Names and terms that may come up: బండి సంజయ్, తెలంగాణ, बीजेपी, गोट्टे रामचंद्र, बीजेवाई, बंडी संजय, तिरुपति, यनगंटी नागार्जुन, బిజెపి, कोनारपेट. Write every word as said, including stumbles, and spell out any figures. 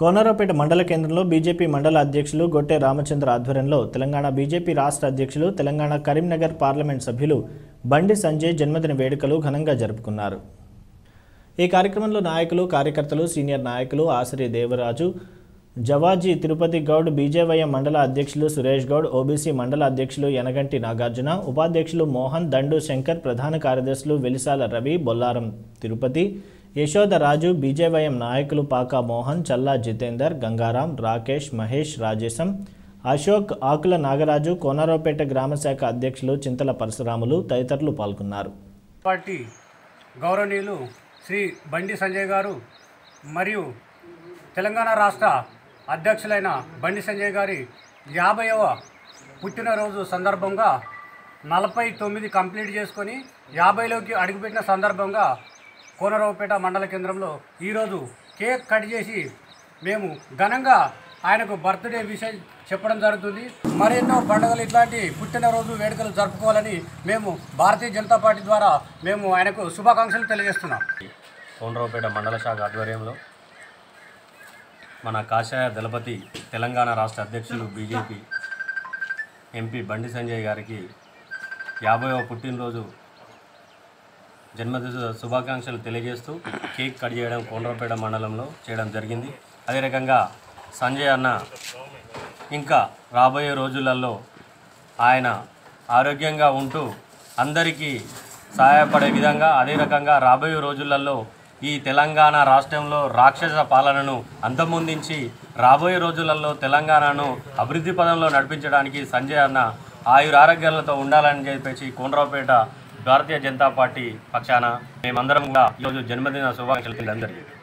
कोनारपेट मंडल केंद्र में बीजेपी मंडल अध्यक्षुलु गोट्टे रामचंद्र आध्वर्यंलो तेलंगाणा बीजेपी राष्ट्र अध्यक्षुलु तेलंगाणा करीमनगर पार्लमेंट सभ्युलु बंडी संजय जन्मदिन वेडुकलु घनंगा जरुपुकुन्नारु। ई कार्यक्रमंलो नायकुलु कार्यकर्तलु सीनियर नायकुलु आसरी देवराजु जवाजी तिरुपति गौड बीजेवाई मंडल अध्यक्षुलु सुरेश गौड ओबीसी मंडल अध्यक्षुलु यनगंटी नागार्जुन उपाध्यक्षुलु मोहन दंडू शंकर प्रधान कार्यदर्शुलु वेलिसाल रवि बोल्लारम तिरुपति यशोद राजू बीजेवाई नायकुलु पाका मोहन चल्ला जितेंदर गंगाराम राकेश महेश राजेशम अशोक आकुल नागराजु कोनारपेट ग्राम शाख अध्यक्षुलु चिंतला परशुरामुलु तदितरुलु पाल्गొన్నారు। पार्टी गौरवनीयुलु श्री बंडी संजय गारु मरियु तेलंगाण राष्ट्र అధ్యక్షులైన బండి సంజయ్ గారి యాభైవ పుట్టినరోజు సందర్భంగా నలభై తొమ్మిది కంప్లీట్ చేసుకొని యాభైలోకి అడుగుపెట్టిన సందర్భంగా కోనరావుపేట మండల కేంద్రంలో ఈరోజు కేక్ కట్ చేసి మేము ఘనంగా ఆయనకు బర్త్డే విషయం చెప్పడం జరుగుతుంది। మరెన్నో పండుగలు ఇట్లాంటి పుట్టినరోజు వేడుకలు జరుపుకోవాలని మేము భారతీయ జనతా పార్టీ ద్వారా మేము ఆయనకు శుభాకాంక్షలు తెలియజేస్తున్నాం। కోనరావుపేట మండల శాఖ ఆధ్వర్యంలో మన కాషాయ దళపతి తెలంగాణ రాష్ట్ర అధ్యక్షులు బీజేపీ ఎంపీ బండి సంజయ్ గారికి యాభైవ పుట్టినరోజు జన్మదిన శుభాకాంక్షలు తెలియజేస్తూ కేక్ కట్ చేయడం కోనరావుపేట మండలంలో చేయడం జరిగింది। అదే రకంగా సంజయ్ అన్న ఇంకా రాబోయే రోజులలో ఆయన ఆరోగ్యంగా ఉంటూ అందరికీ సహాయపడే విధంగా అదే రకంగా రాబోయే రోజులలో ఈ తెలంగాణ రాష్ట్రంలో రాక్షస పాలనను అంతమొందించి రాబోయే రోజులలో తెలంగాణను అభివృద్ధి పదంలో నడిపించడానికి సంజయ్ అన్న ఆయురారోగ్యాలతో ఉండాలని చెప్పేసి కోనరావుపేట భారతీయ జనతా పార్టీ పక్షాన మేమందరం కూడా ఈరోజు జన్మదిన శుభాకాంక్షలు అందరికీ।